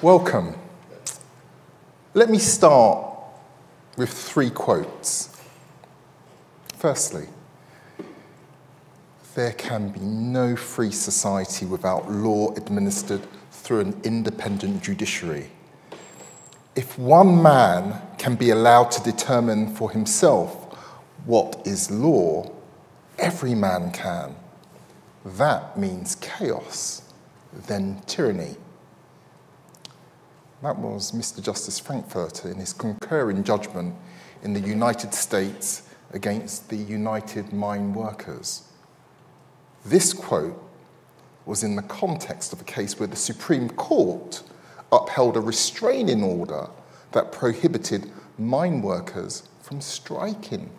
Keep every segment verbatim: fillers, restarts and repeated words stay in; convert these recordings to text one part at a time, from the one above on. Welcome. Let me start with three quotes. Firstly, there can be no free society without law administered through an independent judiciary. If one man can be allowed to determine for himself what is law, every man can. That means chaos, then tyranny. That was Mister Justice Frankfurter in his concurring judgment in the United States against the United Mine Workers. This quote was in the context of a case where the Supreme Court upheld a restraining order that prohibited mine workers from striking.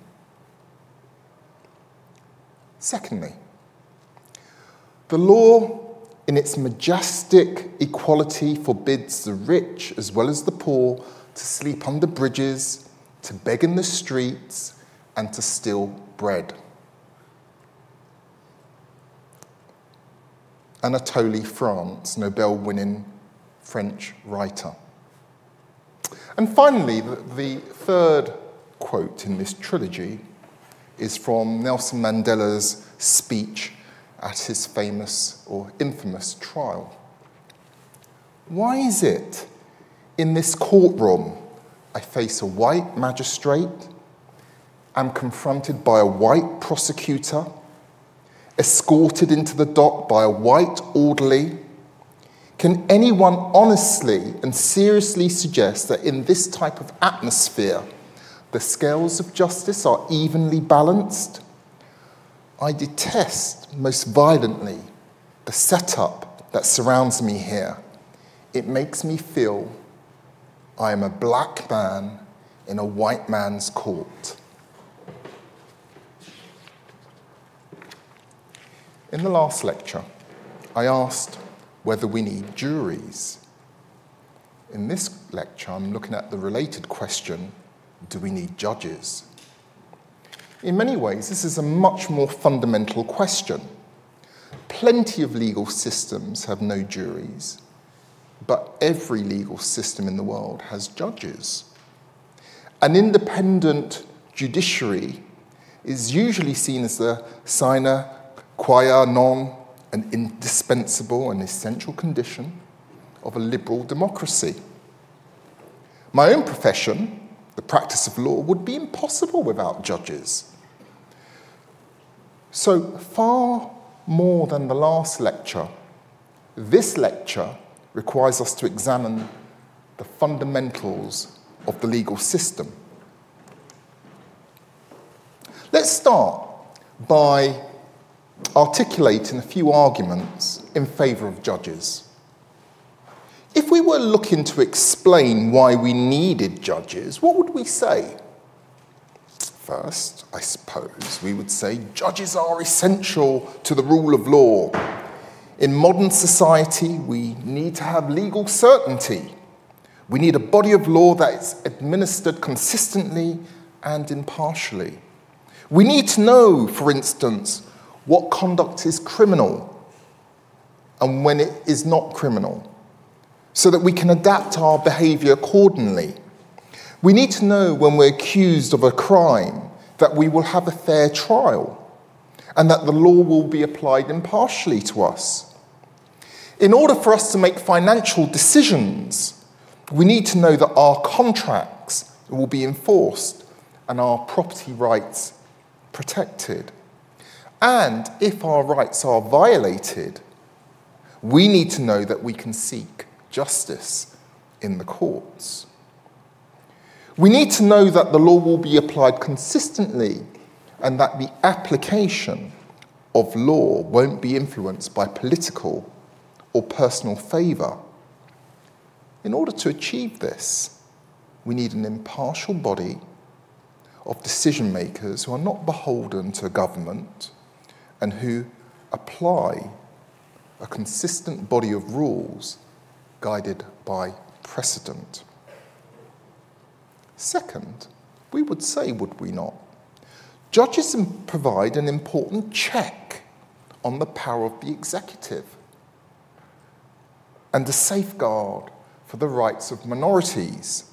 Secondly, the law in its majestic equality forbids the rich as well as the poor to sleep under bridges, to beg in the streets, and to steal bread. Anatole France, Nobel-winning French writer. And finally, the, the third quote in this trilogy is from Nelson Mandela's speech at his famous or infamous trial. Why is it in this courtroom I face a white magistrate, am confronted by a white prosecutor, escorted into the dock by a white orderly? Can anyone honestly and seriously suggest that in this type of atmosphere the scales of justice are evenly balanced? I detest most violently the setup that surrounds me here. It makes me feel I am a black man in a white man's court. In the last lecture, I asked whether we need juries. In this lecture, I'm looking at the related question, do we need judges? In many ways, this is a much more fundamental question. Plenty of legal systems have no juries, but every legal system in the world has judges. An independent judiciary is usually seen as the sine qua non, an indispensable and essential condition of a liberal democracy. My own profession, the practice of law, would be impossible without judges. So far more than the last lecture, this lecture requires us to examine the fundamentals of the legal system. Let's start by articulating a few arguments in favour of judges. If we were looking to explain why we needed judges, what would we say? First, I suppose we would say judges are essential to the rule of law. In modern society, we need to have legal certainty. We need a body of law that is administered consistently and impartially. We need to know, for instance, what conduct is criminal and when it is not criminal, so that we can adapt our behaviour accordingly. We need to know when we're accused of a crime that we will have a fair trial and that the law will be applied impartially to us. In order for us to make financial decisions, we need to know that our contracts will be enforced and our property rights protected. And if our rights are violated, we need to know that we can seek justice in the courts. We need to know that the law will be applied consistently and that the application of law won't be influenced by political or personal favour. In order to achieve this, we need an impartial body of decision makers who are not beholden to government and who apply a consistent body of rules guided by precedent. Second, we would say, would we not, judges provide an important check on the power of the executive and a safeguard for the rights of minorities.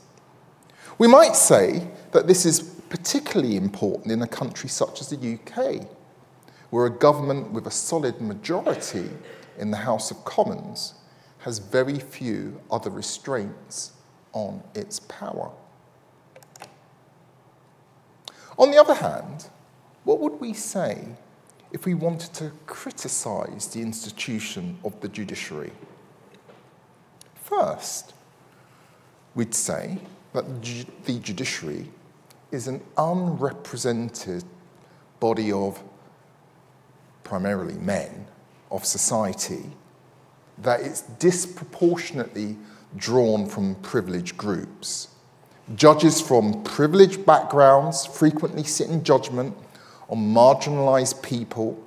We might say that this is particularly important in a country such as the U K, where a government with a solid majority in the House of Commons has very few other restraints on its power. On the other hand, what would we say if we wanted to criticise the institution of the judiciary? First, we'd say that the judiciary is an unrepresented body of primarily men of society, that it's disproportionately drawn from privileged groups. Judges from privileged backgrounds frequently sit in judgment on marginalised people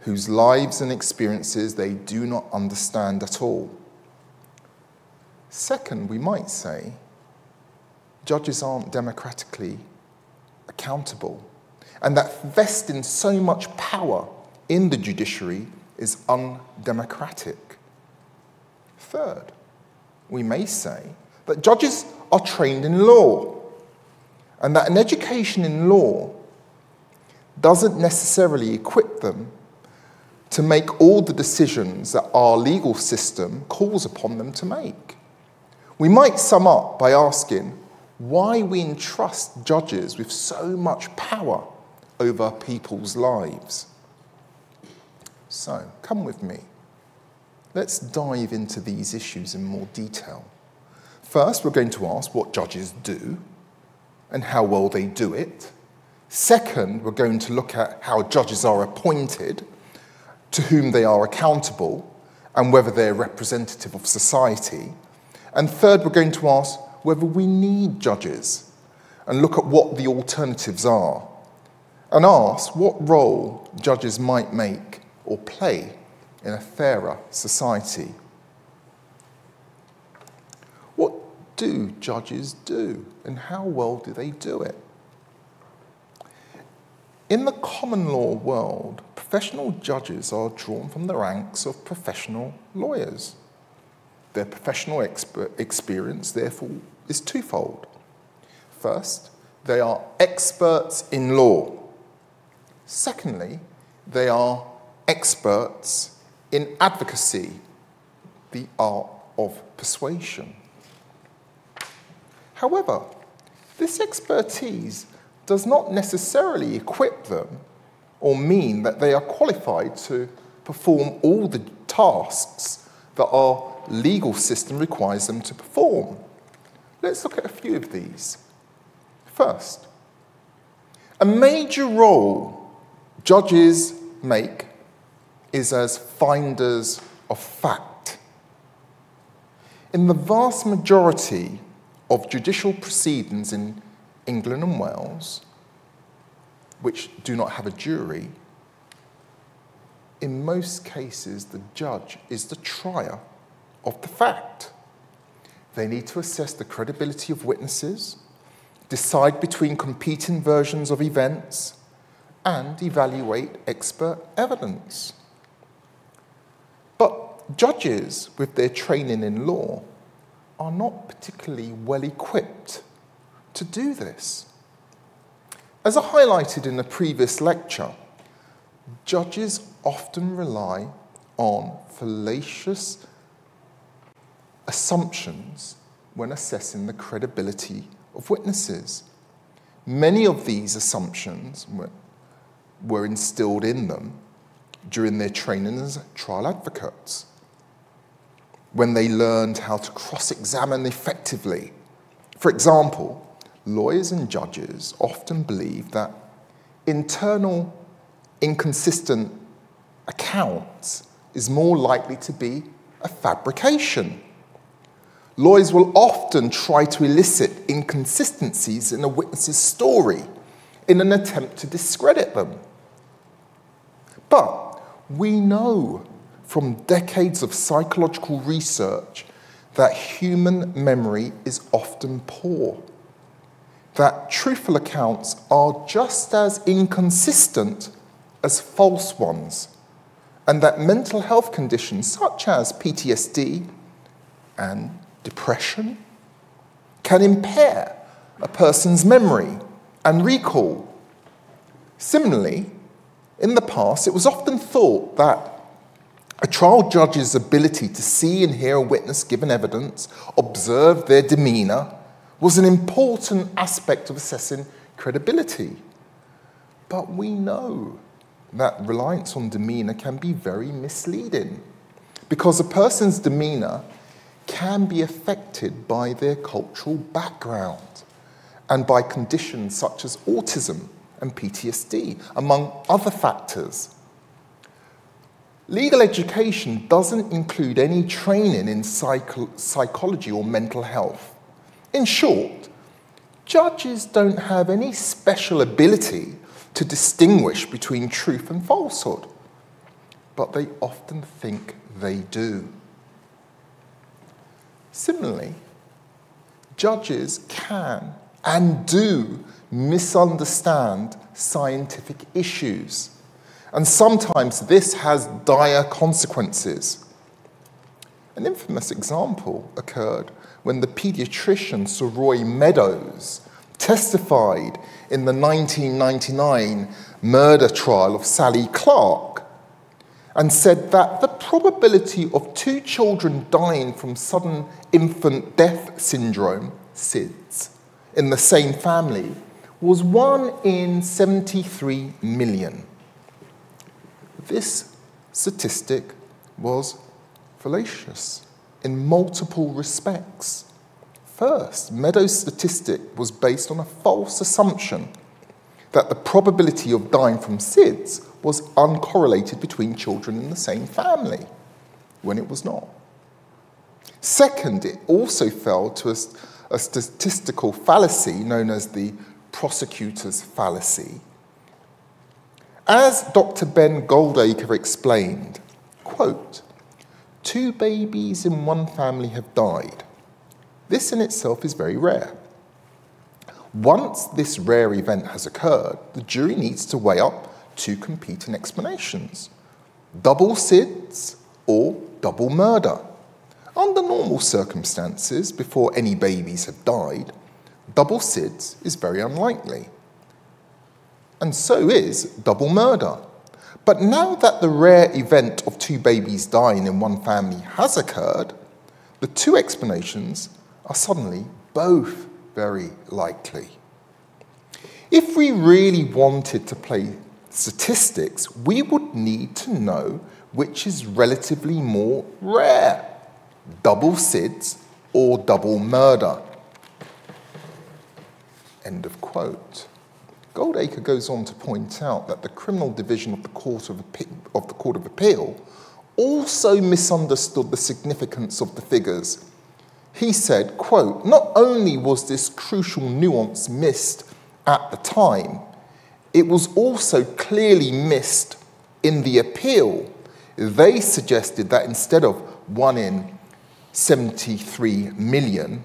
whose lives and experiences they do not understand at all. Second, we might say, judges aren't democratically accountable, and that vesting so much power in the judiciary is undemocratic. Third, we may say that judges are trained in law, and that an education in law doesn't necessarily equip them to make all the decisions that our legal system calls upon them to make. We might sum up by asking why we entrust judges with so much power over people's lives. So, come with me. Let's dive into these issues in more detail. First, we're going to ask what judges do and how well they do it. Second, we're going to look at how judges are appointed, to whom they are accountable, and whether they're representative of society. And third, we're going to ask whether we need judges and look at what the alternatives are, and ask what role judges might make or play in a fairer society. What do judges do, and how well do they do it? In the common law world, professional judges are drawn from the ranks of professional lawyers. Their professional experience, therefore, is twofold. First, they are experts in law. Secondly, they are experts in advocacy, the art of persuasion. However, this expertise does not necessarily equip them or mean that they are qualified to perform all the tasks that our legal system requires them to perform. Let's look at a few of these. First, a major role judges make is as finders of fact. In the vast majority of judicial proceedings in England and Wales, which do not have a jury, in most cases the judge is the trier of the fact. They need to assess the credibility of witnesses, decide between competing versions of events, and evaluate expert evidence. But judges, with their training in law, are not particularly well equipped to do this. As I highlighted in the previous lecture, judges often rely on fallacious assumptions when assessing the credibility of witnesses. Many of these assumptions were, were instilled in them during their training as trial advocates, when they learned how to cross-examine effectively. For example, lawyers and judges often believe that internal inconsistent accounts is more likely to be a fabrication. Lawyers will often try to elicit inconsistencies in a witness's story in an attempt to discredit them. But we know from decades of psychological research that human memory is often poor, that truthful accounts are just as inconsistent as false ones, and that mental health conditions such as P T S D and depression, can impair a person's memory and recall. Similarly, in the past, it was often thought that a trial judge's ability to see and hear a witness given evidence, observe their demeanour, was an important aspect of assessing credibility. But we know that reliance on demeanour can be very misleading, because a person's demeanour can be affected by their cultural background and by conditions such as autism and P T S D, among other factors. Legal education doesn't include any training in psycho psychology or mental health. In short, judges don't have any special ability to distinguish between truth and falsehood, but they often think they do. Similarly, judges can and do misunderstand scientific issues, and sometimes this has dire consequences. An infamous example occurred when the paediatrician Sir Roy Meadows testified in the nineteen ninety-nine murder trial of Sally Clark and said that the probability of two children dying from sudden infant death syndrome, S I D S, in the same family was one in seventy-three million. This statistic was fallacious in multiple respects. First, Meadows' statistic was based on a false assumption that the probability of dying from S I D S was uncorrelated between children in the same family, when it was not. Second, it also fell to a, a statistical fallacy known as the prosecutor's fallacy. As Doctor Ben Goldacre explained, quote, two babies in one family have died. This in itself is very rare. Once this rare event has occurred, the jury needs to weigh up two competing explanations, double S I D S or double murder. Under normal circumstances, before any babies have died, double S I D S is very unlikely. And so is double murder. But now that the rare event of two babies dying in one family has occurred, the two explanations are suddenly both very likely. If we really wanted to play statistics, we would need to know which is relatively more rare, double S I D S or double murder. End of quote. Goldacre goes on to point out that the criminal division of the Court of, of the Court of Appeal also misunderstood the significance of the figures. He said, quote, not only was this crucial nuance missed at the time, it was also clearly missed in the appeal. They suggested that instead of one in seventy-three million,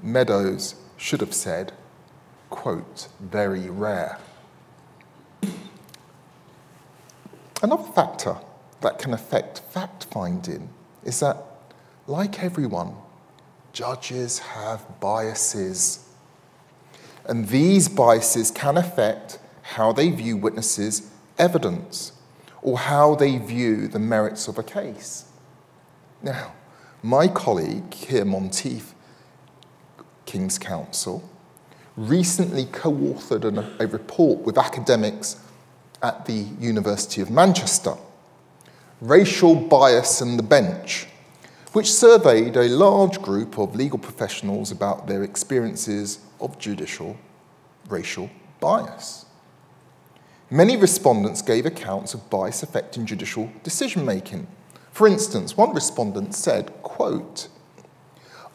Meadows should have said, quote, very rare. Another factor that can affect fact-finding is that, like everyone, judges have biases. And these biases can affect how they view witnesses' evidence or how they view the merits of a case. Now, my colleague, Keir Monteith, King's Counsel, recently co-authored an, a report with academics at the University of Manchester, Racial Bias and the Bench, which surveyed a large group of legal professionals about their experiences of judicial racial bias. Many respondents gave accounts of bias affecting judicial decision-making. For instance, one respondent said, quote,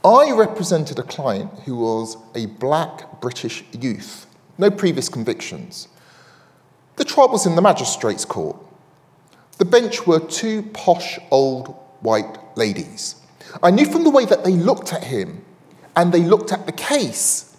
I represented a client who was a black British youth, no previous convictions. The trial was in the magistrate's court. The bench were two posh old white ladies. I knew from the way that they looked at him and they looked at the case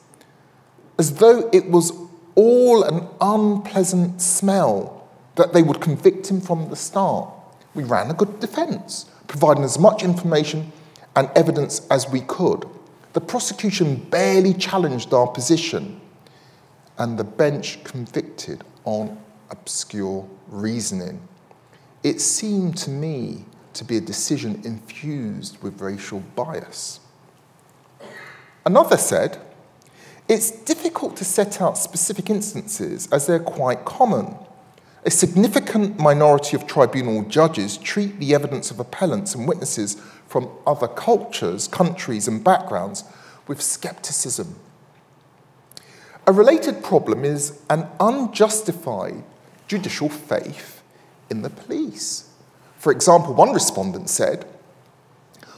as though it was all an unpleasant smell that they would convict him from the start. We ran a good defence, providing as much information and evidence as we could. The prosecution barely challenged our position, and the bench convicted on obscure reasoning. It seemed to me to be a decision infused with racial bias. Another said, it's difficult to set out specific instances as they're quite common. A significant minority of tribunal judges treat the evidence of appellants and witnesses from other cultures, countries, and backgrounds with skepticism. A related problem is an unjustified judicial faith in the police. For example, one respondent said,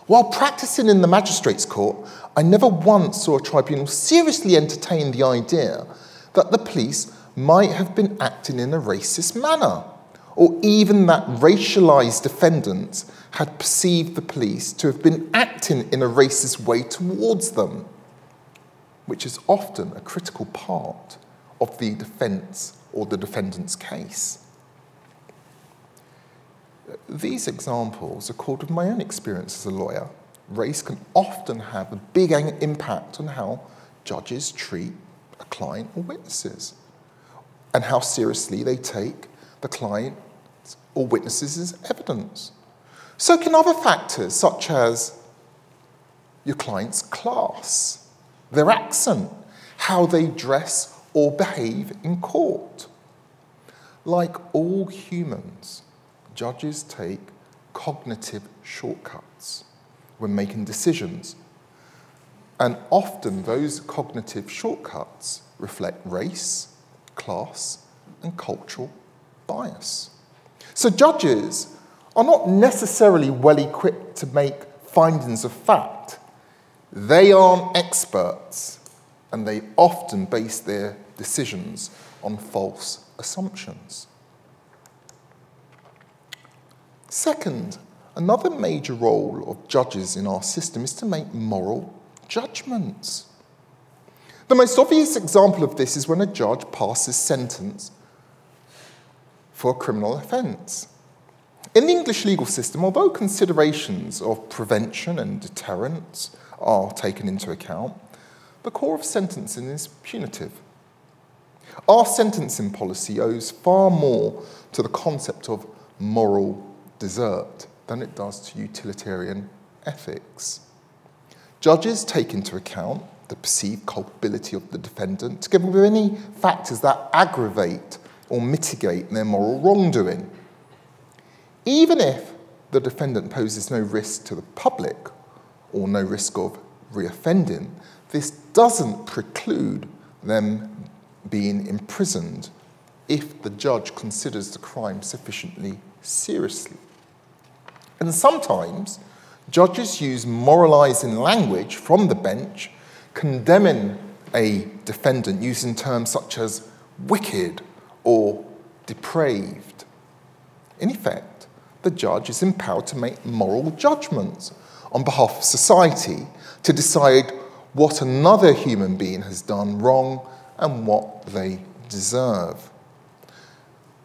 while practicing in the magistrates' court, I never once saw a tribunal seriously entertain the idea that the police might have been acting in a racist manner, or even that racialized defendants had perceived the police to have been acting in a racist way towards them, which is often a critical part of the defense or the defendant's case. These examples are called of my own experience as a lawyer. Race can often have a big impact on how judges treat a client or witnesses, and how seriously they take the client or witnesses' evidence. So can other factors, such as your client's class, their accent, how they dress or behave in court. Like all humans, judges take cognitive shortcuts when making decisions, and often those cognitive shortcuts reflect race, class, and cultural bias. So judges are not necessarily well equipped to make findings of fact. They aren't experts, and they often base their decisions on false assumptions. Second, another major role of judges in our system is to make moral judgments. The most obvious example of this is when a judge passes sentence for a criminal offence. In the English legal system, although considerations of prevention and deterrence are taken into account, the core of sentencing is punitive. Our sentencing policy owes far more to the concept of moral desert than it does to utilitarian ethics. Judges take into account the perceived culpability of the defendant, together with any factors that aggravate or mitigate their moral wrongdoing. Even if the defendant poses no risk to the public or no risk of reoffending, this doesn't preclude them being imprisoned if the judge considers the crime sufficiently seriously. And sometimes judges use moralizing language from the bench, condemning a defendant using terms such as wicked or depraved. In effect, the judge is empowered to make moral judgments on behalf of society, to decide what another human being has done wrong and what they deserve.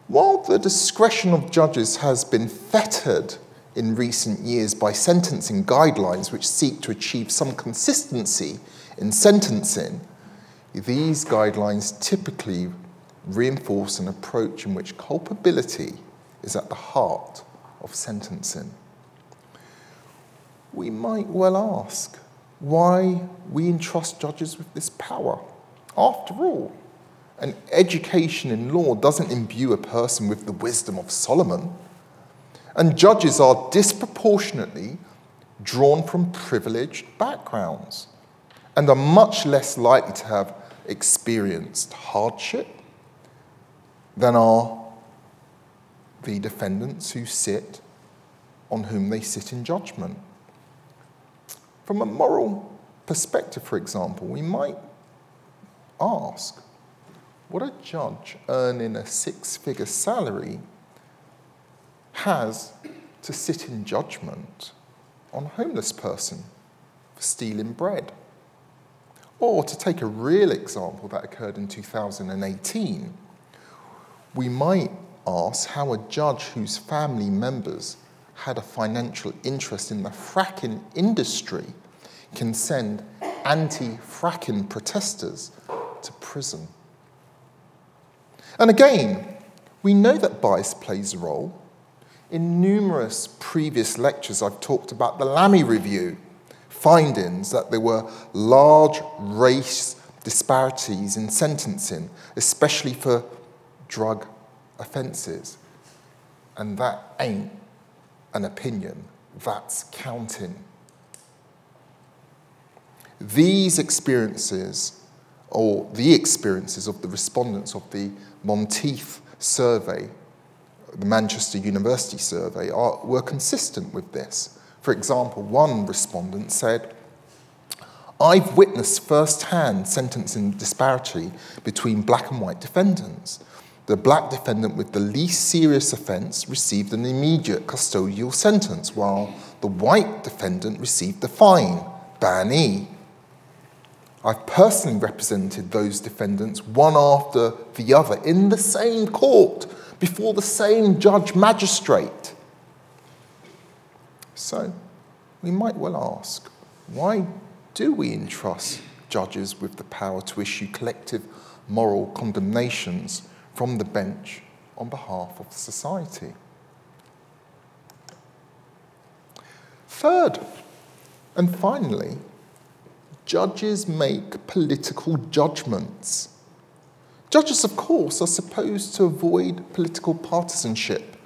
While the discretion of judges has been fettered in recent years by sentencing guidelines which seek to achieve some consistency in sentencing, these guidelines typically reinforce an approach in which culpability is at the heart of sentencing. We might well ask why we entrust judges with this power. After all, an education in law doesn't imbue a person with the wisdom of Solomon, and judges are disproportionately drawn from privileged backgrounds, and are much less likely to have experienced hardship than are the defendants who sit on whom they sit in judgment. From a moral perspective, for example, we might ask, what a judge earning a six-figure salary has to sit in judgment on a homeless person for stealing bread. Or to take a real example that occurred in two thousand eighteen, we might ask how a judge whose family members had a financial interest in the fracking industry can send anti-fracking protesters to prison. And again, we know that bias plays a role. In numerous previous lectures, I've talked about the Lamy Review findings that there were large race disparities in sentencing, especially for drug offences. And that ain't an opinion, that's counting. These experiences, or the experiences of the respondents of the Monteith survey, the Manchester University survey, are, were consistent with this. For example, one respondent said, "I've witnessed firsthand sentencing disparity between black and white defendants. The black defendant with the least serious offence received an immediate custodial sentence, while the white defendant received the fine, Ban E. I've personally represented those defendants one after the other in the same court, before the same judge magistrate." So, we might well ask, why do we entrust judges with the power to issue collective moral condemnations from the bench on behalf of society? Third, and finally, judges make political judgments. Judges, of course, are supposed to avoid political partisanship,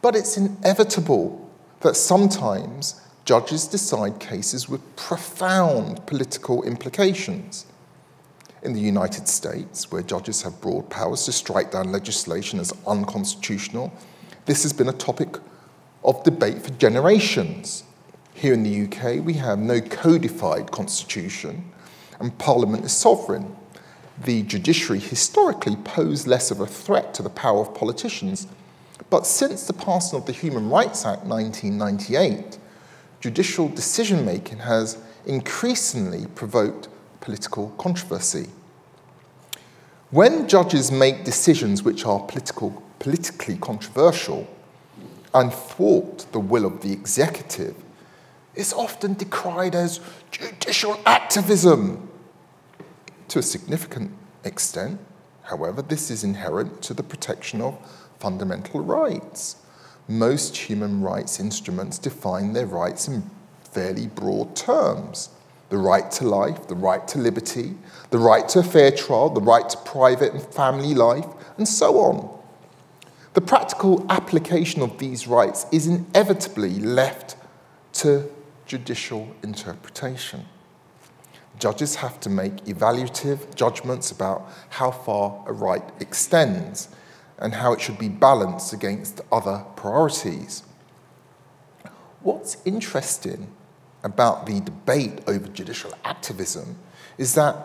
but it's inevitable that sometimes judges decide cases with profound political implications. In the United States, where judges have broad powers to strike down legislation as unconstitutional, this has been a topic of debate for generations. Here in the U K, we have no codified constitution, and Parliament is sovereign. The judiciary historically posed less of a threat to the power of politicians, but since the passing of the Human Rights Act nineteen ninety-eight, judicial decision-making has increasingly provoked political controversy. When judges make decisions which are political, politically controversial and thwart the will of the executive, it's often decried as judicial activism. To a significant extent, however, this is inherent to the protection of fundamental rights. Most human rights instruments define their rights in fairly broad terms. The right to life, the right to liberty, the right to a fair trial, the right to private and family life, and so on. The practical application of these rights is inevitably left to judicial interpretation. Judges have to make evaluative judgments about how far a right extends and how it should be balanced against other priorities. What's interesting about the debate over judicial activism is that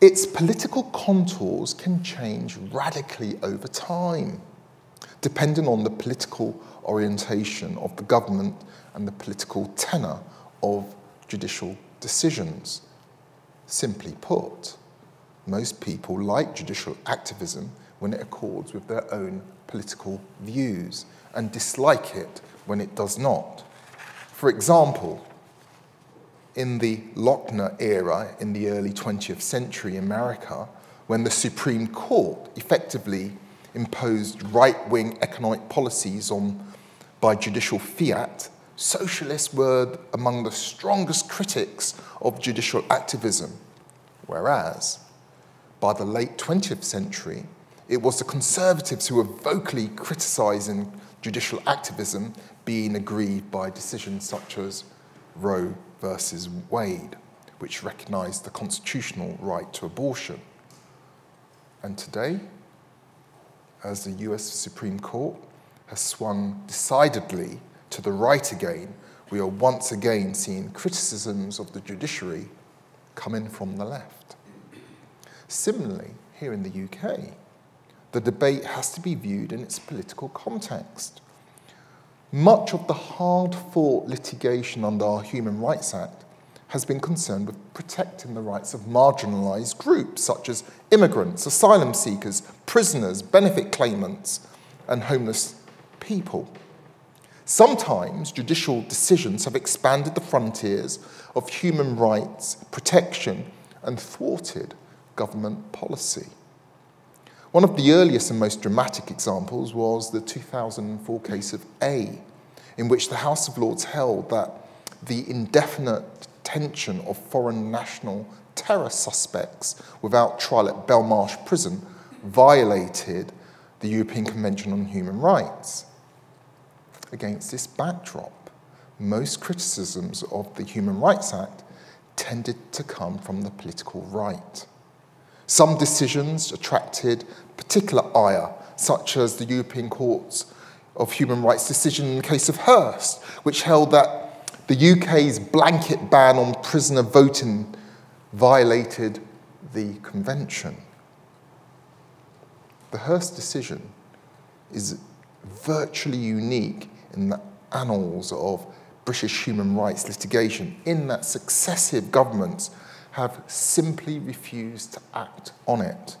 its political contours can change radically over time, depending on the political orientation of the government and the political tenor of judicial decisions. Simply put, most people like judicial activism when it accords with their own political views and dislike it when it does not. For example, in the Lochner era in the early twentieth century America, when the Supreme Court effectively imposed right-wing economic policies on, by judicial fiat, socialists were among the strongest critics of judicial activism, whereas by the late twentieth century, it was the conservatives who were vocally criticising judicial activism being aggrieved by decisions such as Roe versus Wade, which recognised the constitutional right to abortion. And today, as the U S Supreme Court has swung decidedly to the right again, we are once again seeing criticisms of the judiciary coming from the left. Similarly, here in the U K, the debate has to be viewed in its political context. Much of the hard-fought litigation under our Human Rights Act has been concerned with protecting the rights of marginalised groups such as immigrants, asylum seekers, prisoners, benefit claimants, and homeless people. Sometimes judicial decisions have expanded the frontiers of human rights protection and thwarted government policy. One of the earliest and most dramatic examples was the two thousand four case of A, in which the House of Lords held that the indefinite detention of foreign national terror suspects without trial at Belmarsh Prison violated the European Convention on Human Rights. Against this backdrop, most criticisms of the Human Rights Act tended to come from the political right. Some decisions attracted particular ire, such as the European Court of Human Rights decision in the case of Hurst, which held that the U K's blanket ban on prisoner voting violated the convention. The Hurst decision is virtually unique in the annals of British human rights litigation, in that successive governments have simply refused to act on it,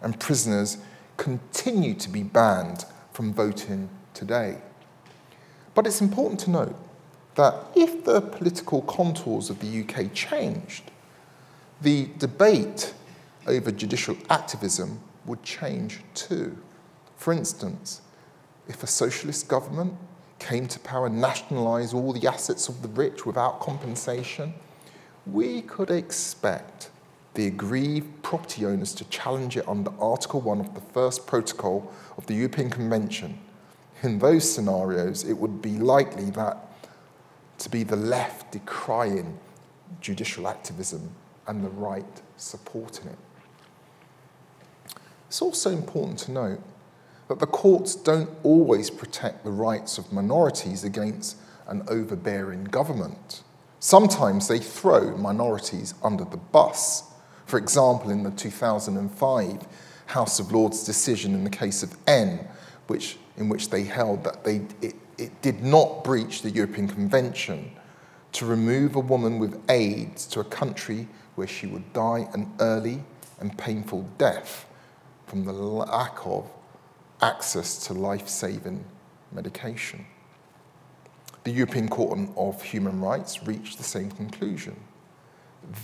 and prisoners continue to be banned from voting today. But it's important to note that if the political contours of the U K changed, the debate over judicial activism would change too. For instance, if a socialist government came to power and nationalised all the assets of the rich without compensation, we could expect the aggrieved property owners to challenge it under Article one of the First Protocol of the European Convention. In those scenarios, it would be likely that to be the left decrying judicial activism and the right supporting it. It's also important to note that the courts don't always protect the rights of minorities against an overbearing government. Sometimes they throw minorities under the bus. For example, in the two thousand five House of Lords decision in the case of N, which, in which they held that they, it, it did not breach the European Convention to remove a woman with AIDS to a country where she would die an early and painful death from the lack of access to life-saving medication. The European Court of Human Rights reached the same conclusion.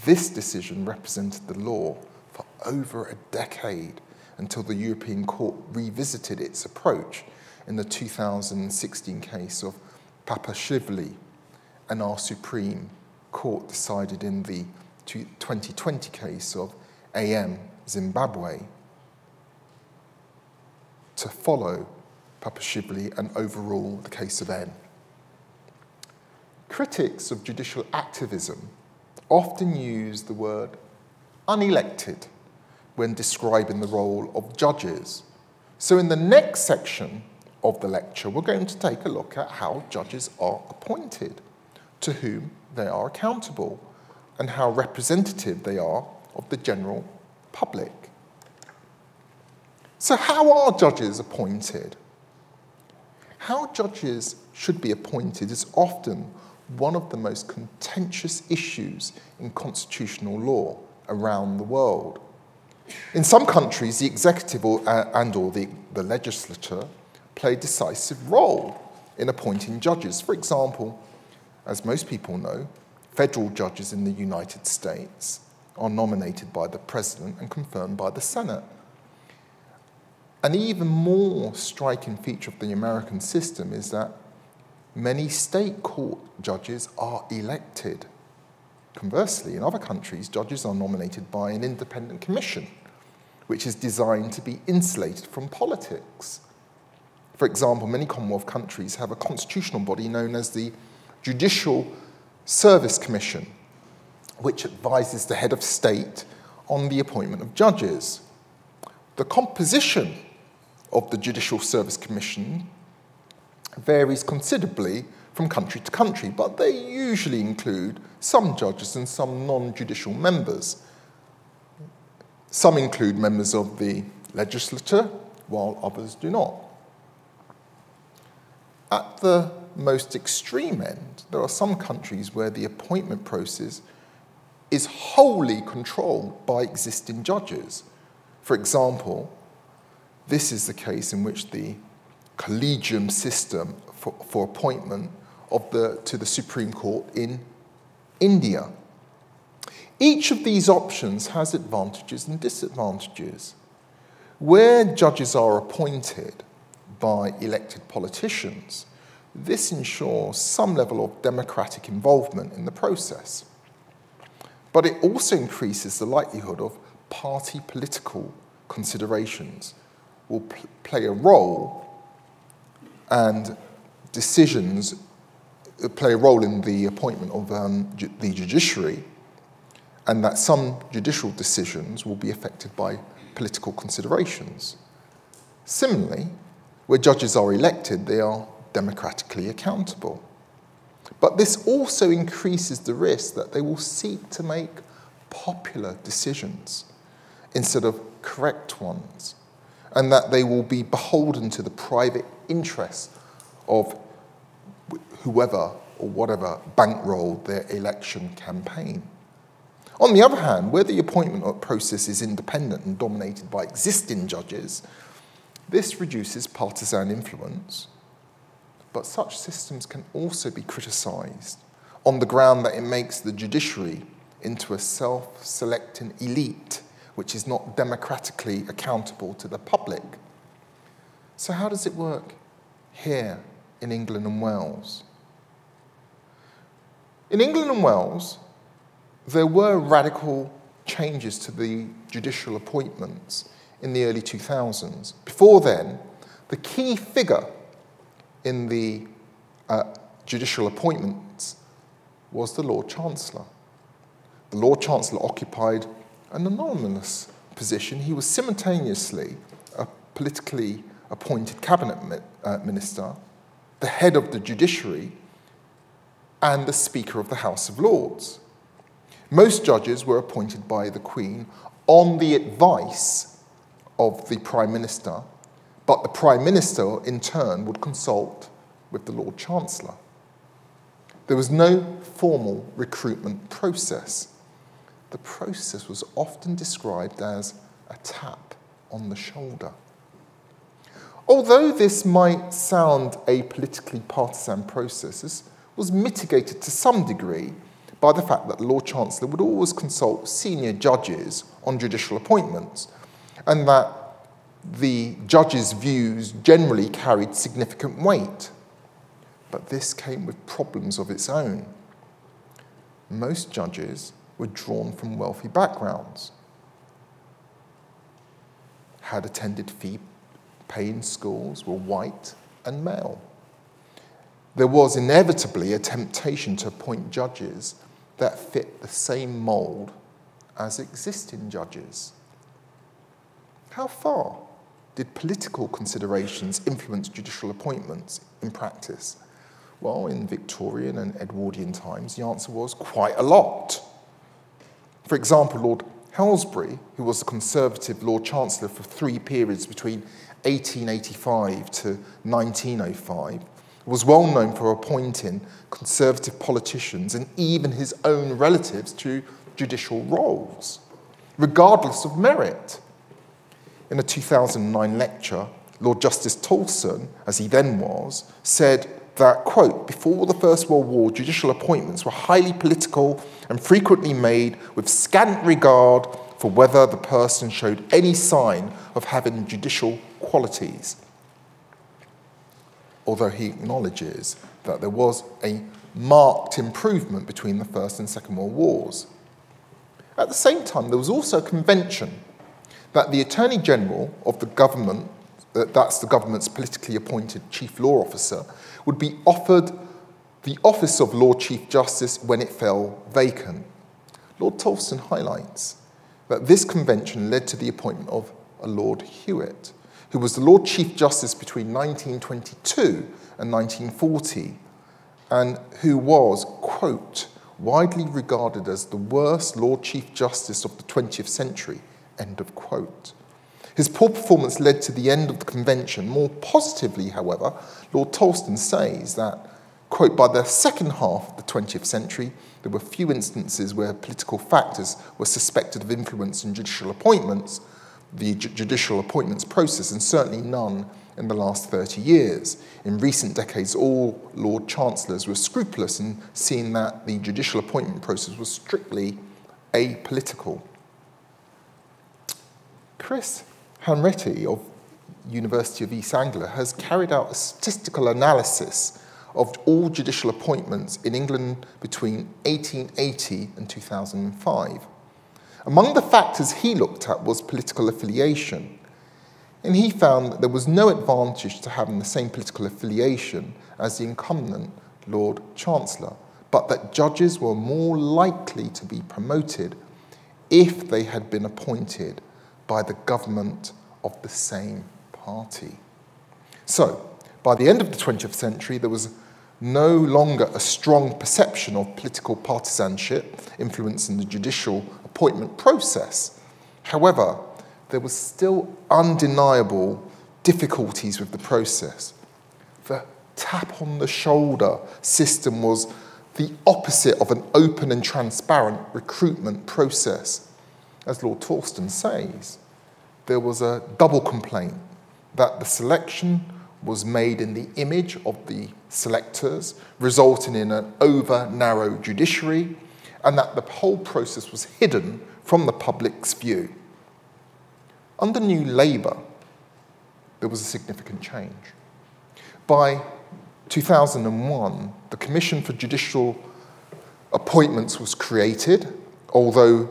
This decision represented the law for over a decade until the European Court revisited its approach in the two thousand sixteen case of Paposhvili, and our Supreme Court decided in the twenty twenty case of A M Zimbabwe to follow Paposhvili and overrule the case of N. Critics of judicial activism often use the word unelected when describing the role of judges. So in the next section of the lecture, we're going to take a look at how judges are appointed, to whom they are accountable, and how representative they are of the general public. So how are judges appointed? How judges should be appointed is often one of the most contentious issues in constitutional law around the world. In some countries, the executive or, uh, and or the, the legislature play a decisive role in appointing judges. For example, as most people know, federal judges in the United States are nominated by the president and confirmed by the Senate. An even more striking feature of the American system is that many state court judges are elected. Conversely, in other countries, judges are nominated by an independent commission, which is designed to be insulated from politics. For example, many Commonwealth countries have a constitutional body known as the Judicial Service Commission, which advises the head of state on the appointment of judges. The composition of the Judicial Service Commission varies considerably from country to country, but they usually include some judges and some non-judicial members. Some include members of the legislature, while others do not. At the most extreme end, there are some countries where the appointment process is wholly controlled by existing judges. For example, this is the case in which the collegium system for, for appointment of the, to the Supreme Court in India. Each of these options has advantages and disadvantages. Where judges are appointed by elected politicians, this ensures some level of democratic involvement in the process. But it also increases the likelihood of party political considerations will pl- play a role and decisions play a role in the appointment of um, ju- the judiciary, and that some judicial decisions will be affected by political considerations. Similarly, where judges are elected, they are democratically accountable. But this also increases the risk that they will seek to make popular decisions instead of correct ones, and that they will be beholden to the private interests of whoever or whatever bankrolled their election campaign. On the other hand, where the appointment process is independent and dominated by existing judges, this reduces partisan influence. But such systems can also be criticised on the ground that it makes the judiciary into a self-selecting elite which is not democratically accountable to the public. So how does it work here in England and Wales? In England and Wales, there were radical changes to the judicial appointments in the early two thousands. Before then, the key figure in the uh, judicial appointments was the Lord Chancellor. The Lord Chancellor occupied an anonymous position. He was simultaneously a politically appointed cabinet mi uh, minister, the head of the judiciary, and the Speaker of the House of Lords. Most judges were appointed by the Queen on the advice of the Prime Minister, but the Prime Minister, in turn, would consult with the Lord Chancellor. There was no formal recruitment process. The process was often described as a tap on the shoulder. Although this might sound a politically partisan process, this was mitigated to some degree by the fact that the Lord Chancellor would always consult senior judges on judicial appointments, and that the judges' views generally carried significant weight. But this came with problems of its own. Most judges were drawn from wealthy backgrounds, had attended fee-paying schools, were white and male. There was inevitably a temptation to appoint judges that fit the same mould as existing judges. How far did political considerations influence judicial appointments in practice? Well, in Victorian and Edwardian times, the answer was quite a lot. For example, Lord Halsbury, who was the Conservative Lord Chancellor for three periods between eighteen eighty-five to nineteen oh five, was well known for appointing Conservative politicians and even his own relatives to judicial roles, regardless of merit. In a two thousand nine lecture, Lord Justice Toulson, as he then was, said that, quote, "Before the First World War, judicial appointments were highly political and frequently made with scant regard for whether the person showed any sign of having judicial qualities." Although he acknowledges that there was a marked improvement between the First and Second World Wars. At the same time, there was also a convention that the Attorney General of the government, that's the government's politically appointed chief law officer, would be offered the office of Lord Chief Justice when it fell vacant. Lord Toulson highlights that this convention led to the appointment of a Lord Hewitt, who was the Lord Chief Justice between nineteen twenty-two and nineteen forty, and who was, quote, "widely regarded as the worst Lord Chief Justice of the twentieth century," end of quote. His poor performance led to the end of the convention. More positively, however, Lord Toulson says that, quote, "by the second half of the twentieth century, there were few instances where political factors were suspected of influence in judicial appointments, the judicial appointments process, and certainly none in the last thirty years. In recent decades, all Lord Chancellors were scrupulous in seeing that the judicial appointment process was strictly apolitical. Chris Hanretty of University of East Anglia has carried out a statistical analysis of all judicial appointments in England between eighteen eighty and two thousand five. Among the factors he looked at was political affiliation, and he found that there was no advantage to having the same political affiliation as the incumbent Lord Chancellor, but that judges were more likely to be promoted if they had been appointed by the government of the same party. So, by the end of the twentieth century, there was no longer a strong perception of political partisanship influencing the judicial appointment process. However, there was still undeniable difficulties with the process. The tap on the shoulder system was the opposite of an open and transparent recruitment process. As Lord Toulson says, there was a double complaint that the selection was made in the image of the selectors, resulting in an over-narrow judiciary, and that the whole process was hidden from the public's view. Under New Labour, there was a significant change. By two thousand one, the Commission for Judicial Appointments was created, although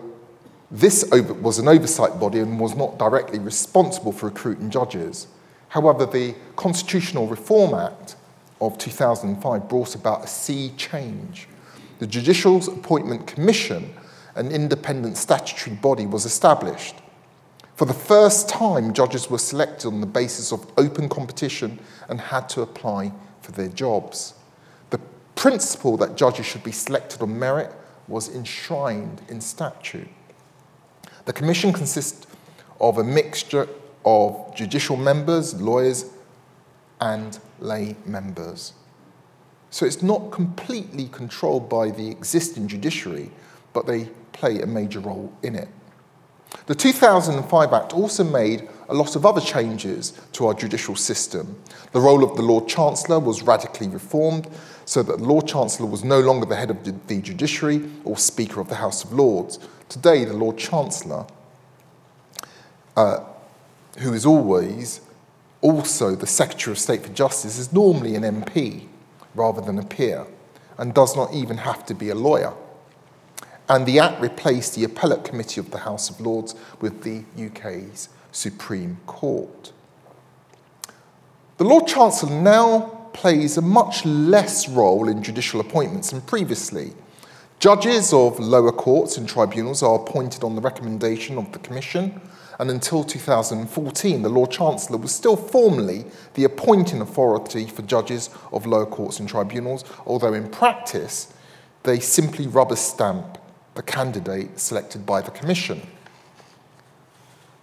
this was an oversight body and was not directly responsible for recruiting judges. However, the Constitutional Reform Act of two thousand five brought about a sea change. The Judicial Appointment Commission, an independent statutory body, was established. For the first time, judges were selected on the basis of open competition and had to apply for their jobs. The principle that judges should be selected on merit was enshrined in statute. The commission consists of a mixture of judicial members, lawyers, and lay members. So it's not completely controlled by the existing judiciary, but they play a major role in it. The two thousand five Act also made a lot of other changes to our judicial system. The role of the Lord Chancellor was radically reformed so that the Lord Chancellor was no longer the head of the judiciary or Speaker of the House of Lords. Today, the Lord Chancellor, uh, who is always also the Secretary of State for Justice, is normally an M P rather than a peer and does not even have to be a lawyer. And the Act replaced the Appellate Committee of the House of Lords with the U K's Supreme Court. The Lord Chancellor now plays a much less role in judicial appointments than previously. Judges of lower courts and tribunals are appointed on the recommendation of the Commission, and until two thousand fourteen, the Lord Chancellor was still formally the appointing authority for judges of lower courts and tribunals, although in practice, they simply rubber stamp the candidate selected by the Commission.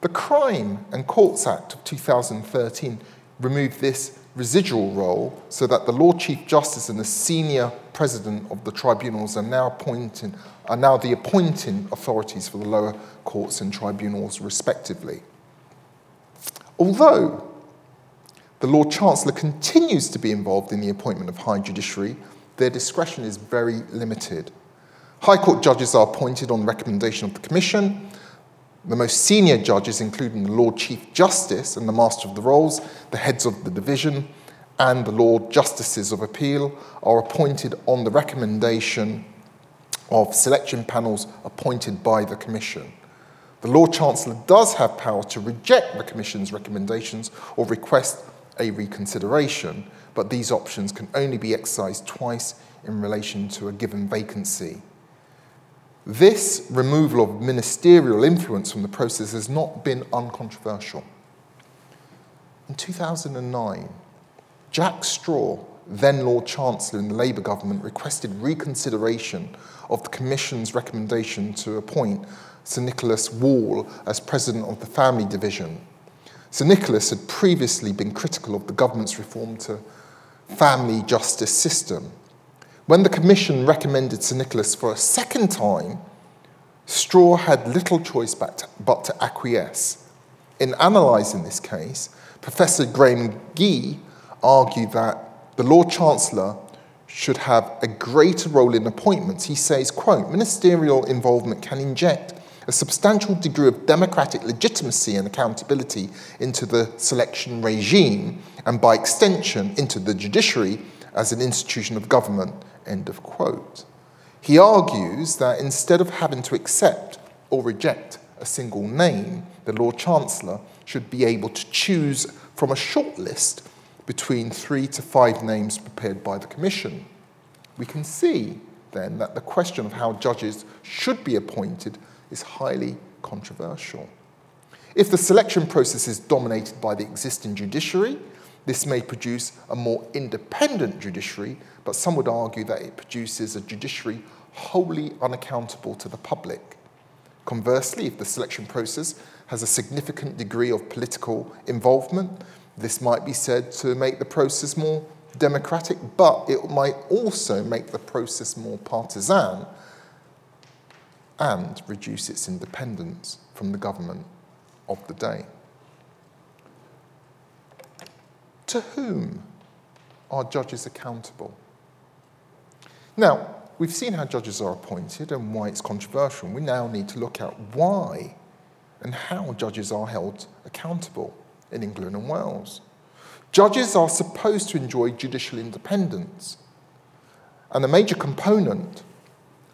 The Crime and Courts Act of two thousand thirteen removed this residual role so that the Lord Chief Justice and the senior president of the tribunals are now, appointing, are now the appointing authorities for the lower courts and tribunals respectively. Although the Lord Chancellor continues to be involved in the appointment of high judiciary, their discretion is very limited. High Court judges are appointed on recommendation of the Commission. The most senior judges, including the Lord Chief Justice and the Master of the Rolls, the heads of the division, and the Lord Justices of Appeal, are appointed on the recommendation of selection panels appointed by the Commission. The Lord Chancellor does have power to reject the Commission's recommendations or request a reconsideration, but these options can only be exercised twice in relation to a given vacancy. This removal of ministerial influence from the process has not been uncontroversial. In two thousand nine, Jack Straw, then Lord Chancellor in the Labour government, requested reconsideration of the Commission's recommendation to appoint Sir Nicholas Wall as President of the Family Division. Sir Nicholas had previously been critical of the government's reform to family justice system. When the Commission recommended Sir Nicholas for a second time, Straw had little choice but to acquiesce. In analysing this case, Professor Graeme Gee argued that the Lord Chancellor should have a greater role in appointments. He says, quote, ministerial involvement can inject a substantial degree of democratic legitimacy and accountability into the selection regime and by extension into the judiciary as an institution of government, end of quote. He argues that instead of having to accept or reject a single name, the Lord Chancellor should be able to choose from a shortlist between three to five names prepared by the Commission. We can see, then, that the question of how judges should be appointed is highly controversial. If the selection process is dominated by the existing judiciary, this may produce a more independent judiciary, but some would argue that it produces a judiciary wholly unaccountable to the public. Conversely, if the selection process has a significant degree of political involvement, this might be said to make the process more democratic, but it might also make the process more partisan and reduce its independence from the government of the day. To whom are judges accountable? Now, we've seen how judges are appointed and why it's controversial. We now need to look at why and how judges are held accountable in England and Wales. Judges are supposed to enjoy judicial independence, and a major component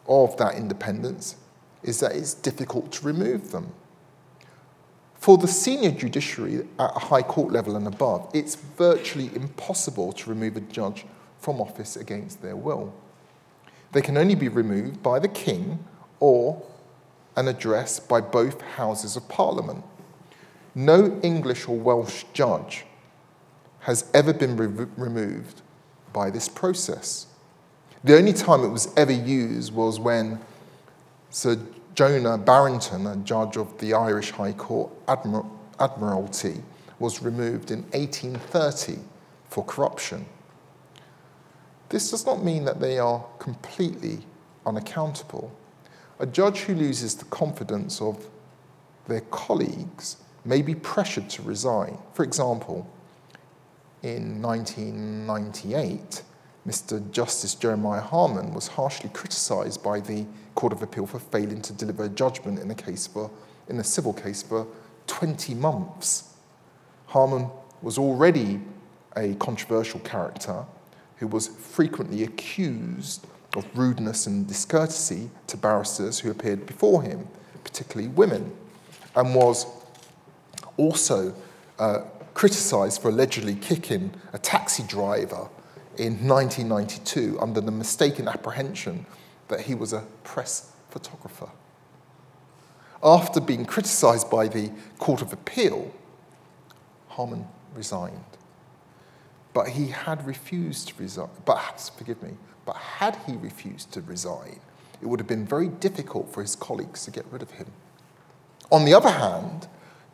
of that independence is that it's difficult to remove them. For the senior judiciary at a high court level and above, it's virtually impossible to remove a judge from office against their will. They can only be removed by the King or an address by both Houses of Parliament. No English or Welsh judge has ever been re- removed by this process. The only time it was ever used was when Sir Jonah Barrington, a judge of the Irish High Court Admir- Admiralty, was removed in eighteen thirty for corruption. This does not mean that they are completely unaccountable. A judge who loses the confidence of their colleagues may be pressured to resign. For example, in nineteen ninety-eight, Mister Justice Jeremiah Harman was harshly criticised by the Court of Appeal for failing to deliver a judgment in a, case for, in a civil case for twenty months. Harman was already a controversial character who was frequently accused of rudeness and discourtesy to barristers who appeared before him, particularly women, and was also uh, criticised for allegedly kicking a taxi driver in nineteen ninety-two under the mistaken apprehension that he was a press photographer. After being criticised by the Court of Appeal, Harman resigned. But he had refused to resign, but, forgive me, but had he refused to resign, it would have been very difficult for his colleagues to get rid of him. On the other hand,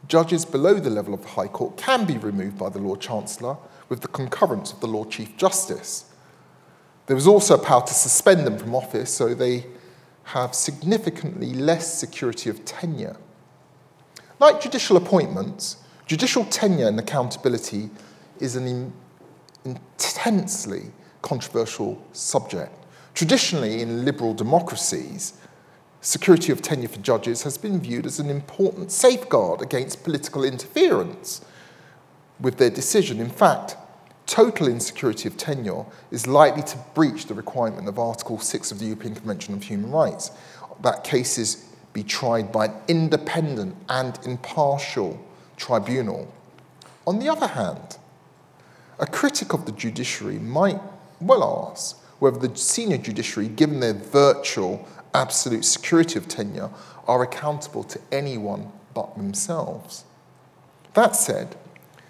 judges below the level of the High Court can be removed by the Lord Chancellor with the concurrence of the Lord Chief Justice. There was also a power to suspend them from office, so they have significantly less security of tenure. Like judicial appointments, judicial tenure and accountability is an intensely controversial subject. Traditionally, in liberal democracies, security of tenure for judges has been viewed as an important safeguard against political interference with their decision. In fact, total insecurity of tenure is likely to breach the requirement of Article six of the European Convention of Human Rights, that cases be tried by an independent and impartial tribunal. On the other hand, a critic of the judiciary might well ask whether the senior judiciary, given their virtual absolute security of tenure, are accountable to anyone but themselves. That said,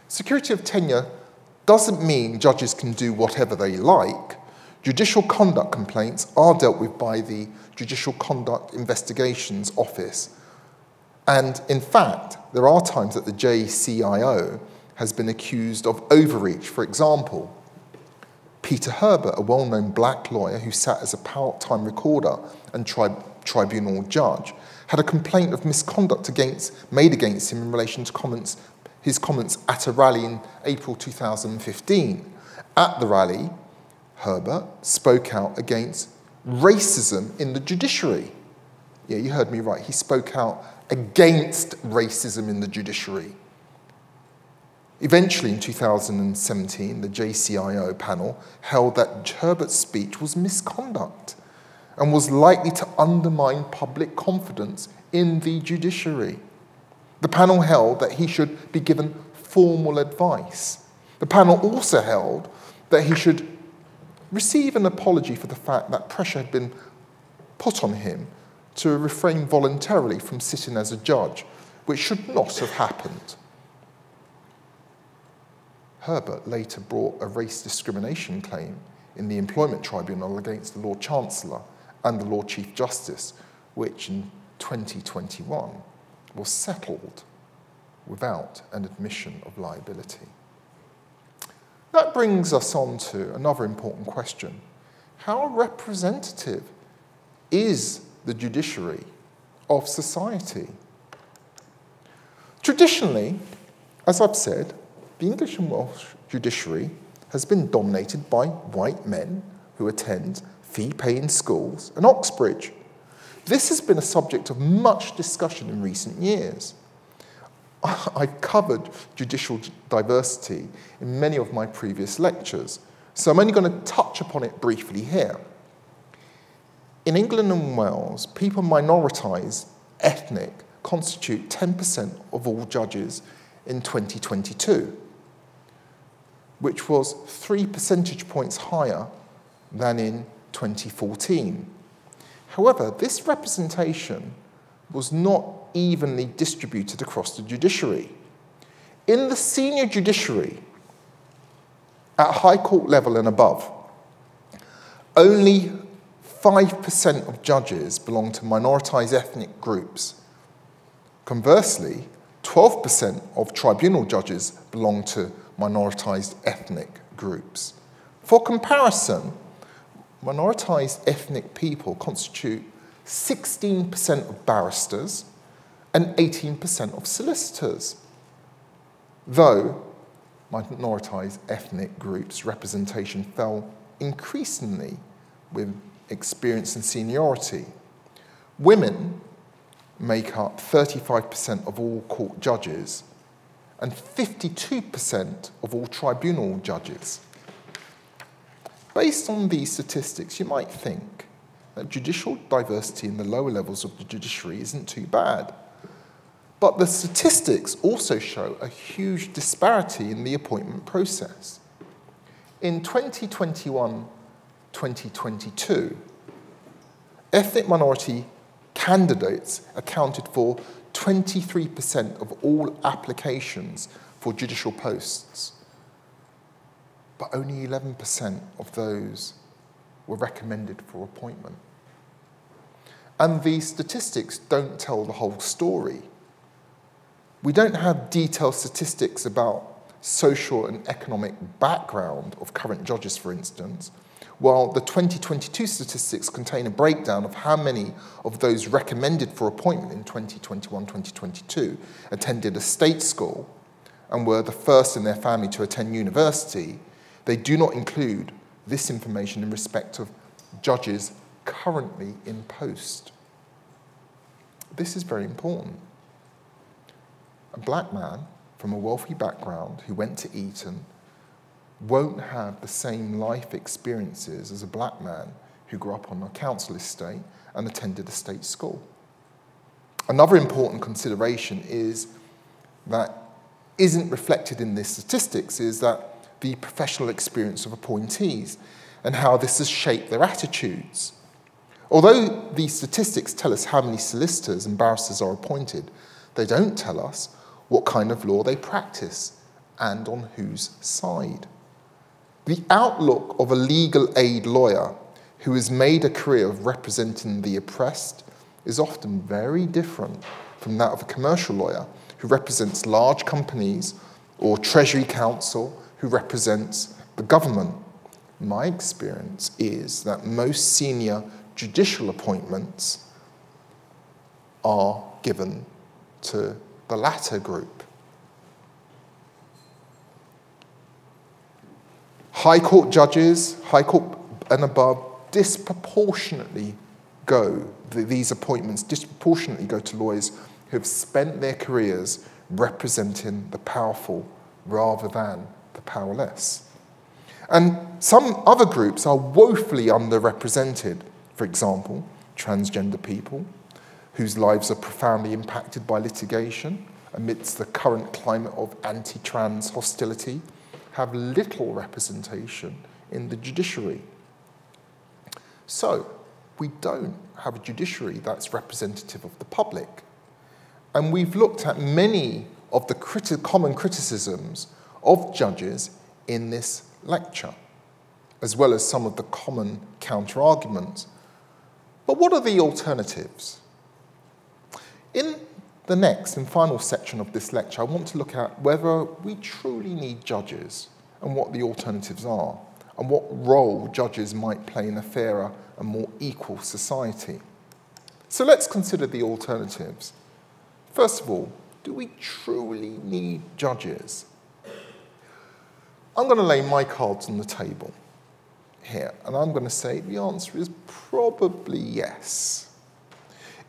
security of tenure doesn't mean judges can do whatever they like. Judicial conduct complaints are dealt with by the Judicial Conduct Investigations Office. And in fact, there are times that the J C I O has been accused of overreach. For example, Peter Herbert, a well-known black lawyer who sat as a part-time recorder and tri- tribunal judge, had a complaint of misconduct against, made against him in relation to comments, his comments at a rally in April two thousand fifteen. At the rally, Herbert spoke out against racism in the judiciary. Yeah, you heard me right. He spoke out against racism in the judiciary. Eventually, in two thousand seventeen, the J C I O panel held that Herbert's speech was misconduct and was likely to undermine public confidence in the judiciary. The panel held that he should be given formal advice. The panel also held that he should receive an apology for the fact that pressure had been put on him to refrain voluntarily from sitting as a judge, which should not have happened. Herbert later brought a race discrimination claim in the Employment Tribunal against the Lord Chancellor and the Lord Chief Justice, which in twenty twenty-one was settled without an admission of liability. That brings us on to another important question. How representative is the judiciary of society? Traditionally, as I've said, the English and Welsh judiciary has been dominated by white men who attend fee-paying schools and Oxbridge. This has been a subject of much discussion in recent years. I've covered judicial diversity in many of my previous lectures, so I'm only going to touch upon it briefly here. In England and Wales, people minoritized, ethnic, constitute ten percent of all judges in twenty twenty-two. Which was three percentage points higher than in twenty fourteen. However, this representation was not evenly distributed across the judiciary. In the senior judiciary, at High Court level and above, only five percent of judges belong to minoritized ethnic groups. Conversely, twelve percent of tribunal judges belong to minoritized ethnic groups. For comparison, minoritized ethnic people constitute sixteen percent of barristers and eighteen percent of solicitors, though minoritized ethnic groups' representation fell increasingly with experience and seniority. Women make up thirty-five percent of all court judges and fifty-two percent of all tribunal judges. Based on these statistics, you might think that judicial diversity in the lower levels of the judiciary isn't too bad. But the statistics also show a huge disparity in the appointment process. In twenty twenty-one to twenty twenty-two, ethnic minority candidates accounted for twenty-three percent of all applications for judicial posts, but only eleven percent of those were recommended for appointment. And these statistics don't tell the whole story. We don't have detailed statistics about social and economic background of current judges, for instance, while the twenty twenty-two statistics contain a breakdown of how many of those recommended for appointment in twenty twenty-one to twenty twenty-two attended a state school and were the first in their family to attend university, they do not include this information in respect of judges currently in post. This is very important. A black man from a wealthy background who went to Eton won't have the same life experiences as a black man who grew up on a council estate and attended a state school. Another important consideration is that isn't reflected in these statistics is that the professional experience of appointees and how this has shaped their attitudes. Although these statistics tell us how many solicitors and barristers are appointed, they don't tell us what kind of law they practice and on whose side. The outlook of a legal aid lawyer who has made a career of representing the oppressed is often very different from that of a commercial lawyer who represents large companies or Treasury Counsel who represents the government. My experience is that most senior judicial appointments are given to the latter group. High Court judges, High Court and above, disproportionately go, these appointments disproportionately go to lawyers who have spent their careers representing the powerful rather than the powerless. And some other groups are woefully underrepresented, for example, transgender people, whose lives are profoundly impacted by litigation amidst the current climate of anti-trans hostility, have little representation in the judiciary. So we don't have a judiciary that's representative of the public. And we've looked at many of the criti- common criticisms of judges in this lecture, as well as some of the common counter-arguments. But what are the alternatives? In the next and final section of this lecture, I want to look at whether we truly need judges and what the alternatives are, and what role judges might play in a fairer and more equal society. So let's consider the alternatives. First of all, do we truly need judges? I'm going to lay my cards on the table here, and I'm going to say the answer is probably yes.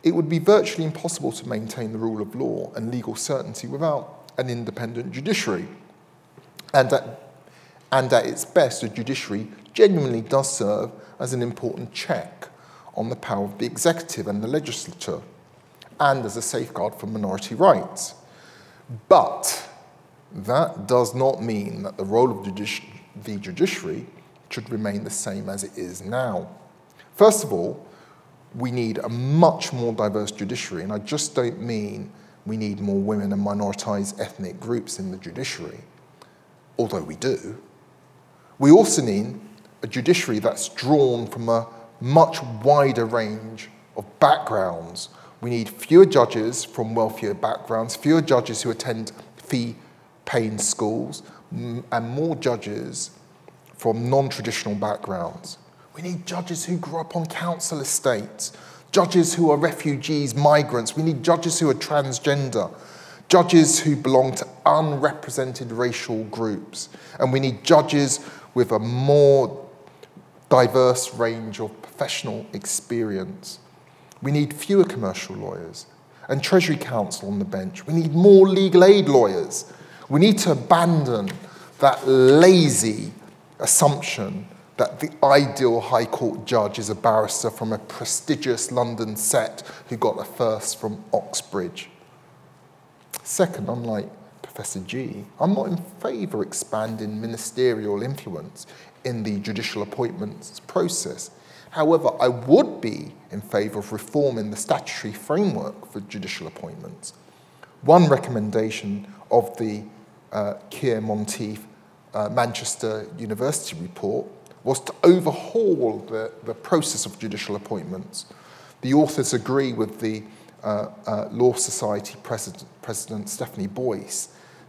It would be virtually impossible to maintain the rule of law and legal certainty without an independent judiciary. And at, and at its best, a judiciary genuinely does serve as an important check on the power of the executive and the legislature, and as a safeguard for minority rights. But that does not mean that the role of judici- the judiciary should remain the same as it is now. First of all, we need a much more diverse judiciary, and I just don't mean we need more women and minoritized ethnic groups in the judiciary, although we do. We also need a judiciary that's drawn from a much wider range of backgrounds. We need fewer judges from wealthier backgrounds, fewer judges who attend fee-paying schools, and more judges from non-traditional backgrounds. We need judges who grew up on council estates, judges who are refugees, migrants. We need judges who are transgender, judges who belong to unrepresented racial groups. And we need judges with a more diverse range of professional experience. We need fewer commercial lawyers and Treasury counsel on the bench. We need more legal aid lawyers. We need to abandon that lazy assumption that the ideal High Court judge is a barrister from a prestigious London set who got a first from Oxbridge. Second, unlike Professor Gee, I'm not in favour of expanding ministerial influence in the judicial appointments process. However, I would be in favour of reforming the statutory framework for judicial appointments. One recommendation of the uh, Keir Monteith uh, Manchester University report was to overhaul the, the process of judicial appointments. The authors agree with the uh, uh, Law Society president, president Stephanie Boyce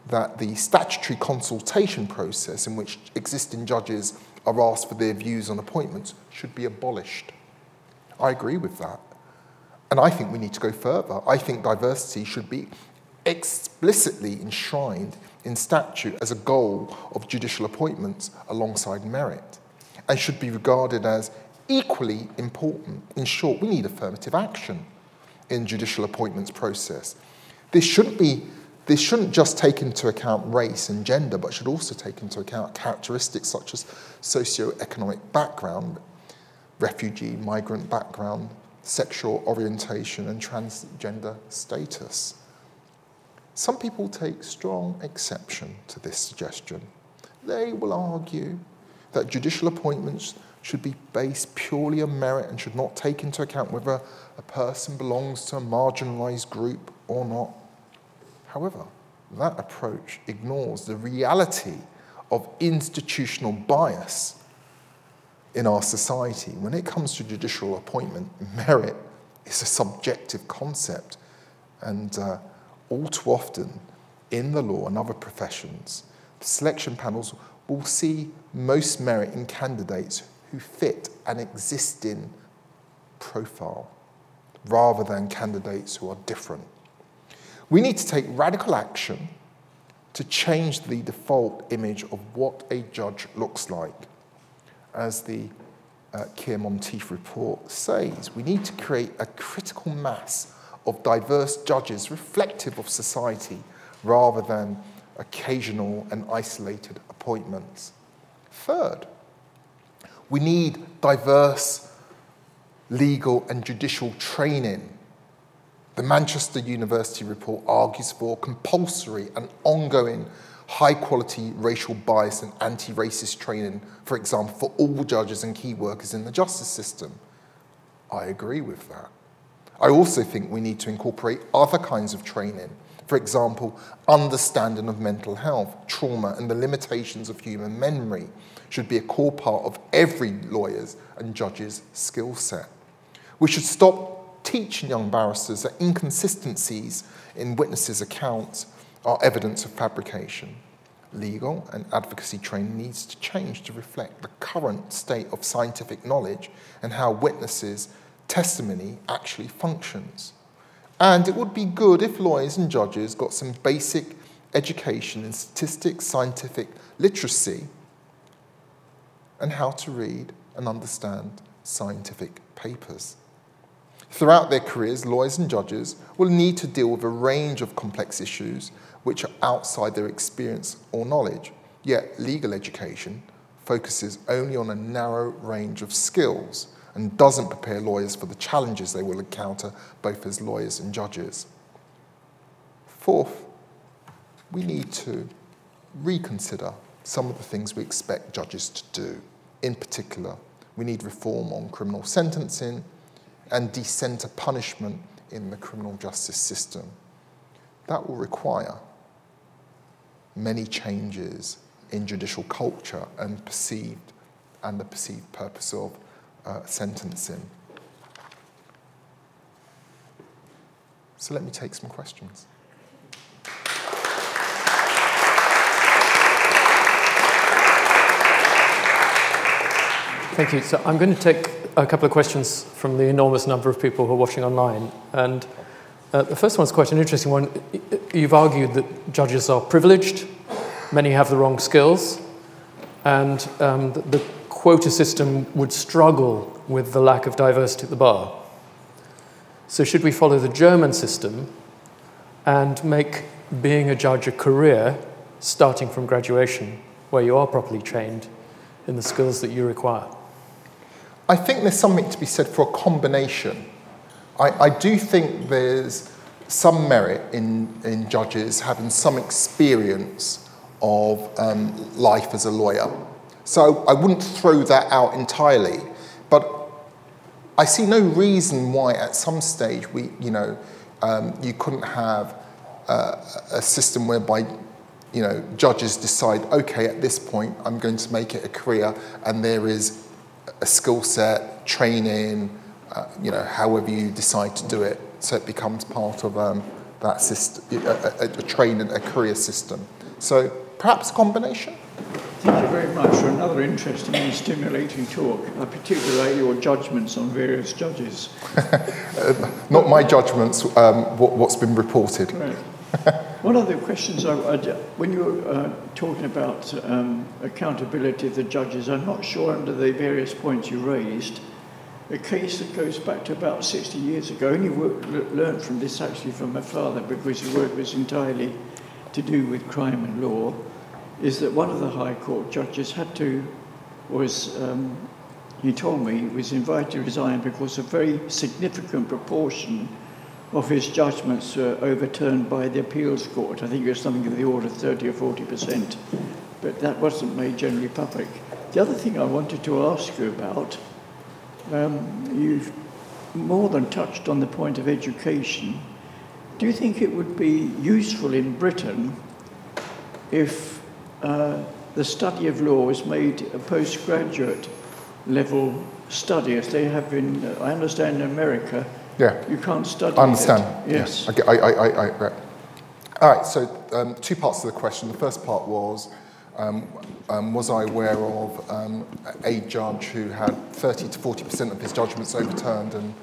that the statutory consultation process in which existing judges are asked for their views on appointments should be abolished. I agree with that. And I think we need to go further. I think diversity should be explicitly enshrined in statute as a goal of judicial appointments alongside merit, and should be regarded as equally important. In short, we need affirmative action in judicial appointments process. This shouldn't be, this shouldn't just take into account race and gender, but should also take into account characteristics such as socioeconomic background, refugee, migrant background, sexual orientation, and transgender status. Some people take strong exception to this suggestion. They will argue that judicial appointments should be based purely on merit and should not take into account whether a person belongs to a marginalised group or not. However, that approach ignores the reality of institutional bias in our society. When it comes to judicial appointment, merit is a subjective concept, and uh, all too often in the law and other professions, the selection panels will see most merit in candidates who fit an existing profile rather than candidates who are different. We need to take radical action to change the default image of what a judge looks like. As the uh, Keir Monteith report says, we need to create a critical mass of diverse judges reflective of society rather than occasional and isolated appointments. Third, we need diverse legal and judicial training. The Manchester University report argues for compulsory and ongoing high-quality racial bias and anti-racist training, for example, for all judges and key workers in the justice system. I agree with that. I also think we need to incorporate other kinds of training, for example, understanding of mental health, trauma, and the limitations of human memory should be a core part of every lawyer's and judge's skill set. We should stop teaching young barristers that inconsistencies in witnesses' accounts are evidence of fabrication. Legal and advocacy training needs to change to reflect the current state of scientific knowledge and how witnesses' testimony actually functions. And it would be good if lawyers and judges got some basic education in statistics, scientific literacy, and how to read and understand scientific papers. Throughout their careers, lawyers and judges will need to deal with a range of complex issues which are outside their experience or knowledge, yet legal education focuses only on a narrow range of skills and doesn't prepare lawyers for the challenges they will encounter both as lawyers and judges. Fourth, we need to reconsider some of the things we expect judges to do. In particular, we need reform on criminal sentencing and de-centre punishment in the criminal justice system. That will require many changes in judicial culture and perceived and the perceived purpose of Uh, sentencing. So let me take some questions. Thank you. So I'm going to take a couple of questions from the enormous number of people who are watching online. And uh, the first one's quite an interesting one. You've argued that judges are privileged, many have the wrong skills, and um, the, the quota system would struggle with the lack of diversity at the bar. So should we follow the German system and make being a judge a career, starting from graduation, where you are properly trained in the skills that you require? I think there's something to be said for a combination. I, I do think there's some merit in, in judges having some experience of um, life as a lawyer. So I wouldn't throw that out entirely, but I see no reason why at some stage we, you know, um, you couldn't have uh, a system whereby, you know, judges decide, okay, at this point I'm going to make it a career, and there is a skill set, training, uh, you know, however you decide to do it, so it becomes part of um, that system, a, a, a training, a career system. So perhaps a combination. Thank you very much for another interesting and stimulating talk. I particularly your judgments on various judges. Not my judgments, um, what, what's been reported. Right. One of the questions, I, I, when you were uh, talking about um, accountability of the judges, I'm not sure under the various points you raised, a case that goes back to about sixty years ago, and you learned from this actually from my father, because his work was entirely to do with crime and law, is that one of the High Court judges had to, was, um, he told me, was invited to resign because a very significant proportion of his judgments were overturned by the appeals court. I think it was something of the order of thirty or forty percent, but that wasn't made generally public. The other thing I wanted to ask you about, um, you've more than touched on the point of education. Do you think it would be useful in Britain if Uh, the study of law is made a postgraduate level study, as they have in, uh, I understand, in America. Yeah. You can't study. I understand. It. Yes. Yeah. I, I, I, I, right. All right, so um, two parts to the question. The first part was, um, um, was I aware of um, a judge who had thirty to forty percent of his judgments overturned and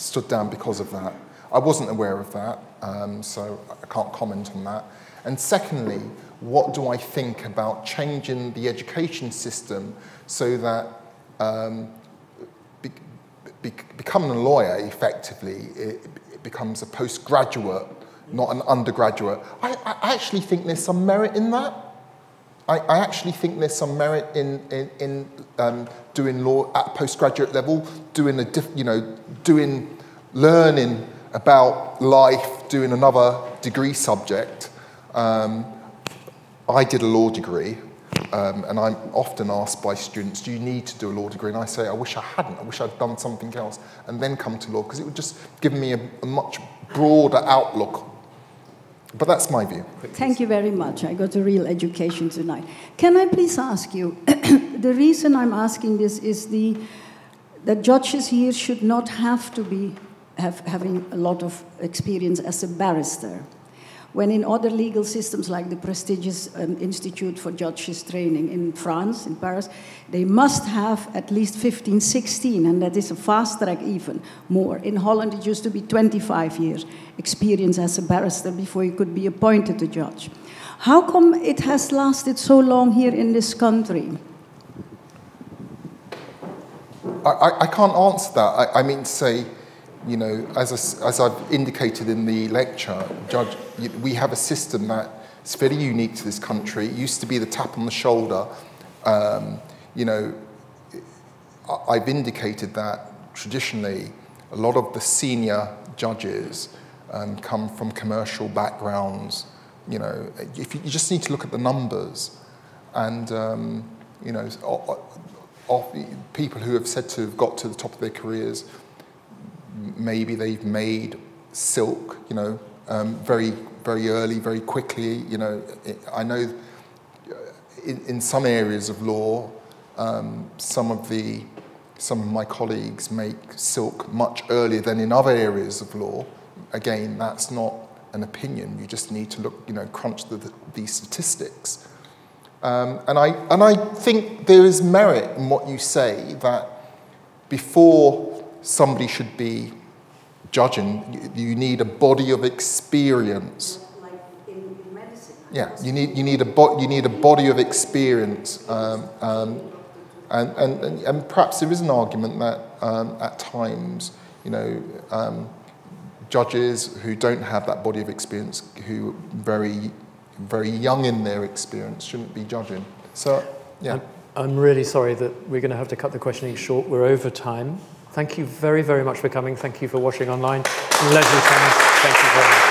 stood down because of that. I wasn't aware of that, um, so I can't comment on that. And secondly, what do I think about changing the education system so that um, be, be, becoming a lawyer, effectively, it, it becomes a postgraduate, not an undergraduate? I, I actually think there's some merit in that. I, I actually think there's some merit in, in, in um, doing law at postgraduate level, doing a diff, you know, doing learning about life, doing another degree subject. Um, I did a law degree, um, and I'm often asked by students, do you need to do a law degree? And I say, I wish I hadn't. I wish I'd done something else and then come to law, because it would just give me a, a much broader outlook. But that's my view. Thank you very much. I got a real education tonight. Can I please ask you, the reason I'm asking this is the, that judges here should not have to be have, having a lot of experience as a barrister, when in other legal systems, like the prestigious um, Institute for Judges Training in France, in Paris, they must have at least fifteen, sixteen, and that is a fast track even more. In Holland, it used to be twenty-five years experience as a barrister before you could be appointed a judge. How come it has lasted so long here in this country? I, I, I can't answer that. I, I mean, say, you know, as, I, as I've indicated in the lecture, Judge, we have a system that is fairly unique to this country. It used to be the tap on the shoulder. Um, you know, I've indicated that traditionally a lot of the senior judges um, come from commercial backgrounds. You know, if you, you just need to look at the numbers. And, um, you know, people who have said to have got to the top of their careers, maybe they've made silk, you know, um, very, very early, very quickly. You know, it, I know in, in some areas of law, um, some of the, some of my colleagues make silk much earlier than in other areas of law. Again, that's not an opinion. You just need to look, you know, crunch the, the, the statistics. Um, and I and I think there is merit in what you say that before somebody should be judging, you need a body of experience. Like in medicine. Yeah, you need you need a bo you need a body of experience, um, um, and, and and and perhaps there is an argument that um, at times, you know, um, judges who don't have that body of experience, who are very very young in their experience, shouldn't be judging. So yeah, I'm, I'm really sorry that we're going to have to cut the questioning short. We're over time. Thank you very, very much for coming. Thank you for watching online. Leisure Tennis. Thank you very much.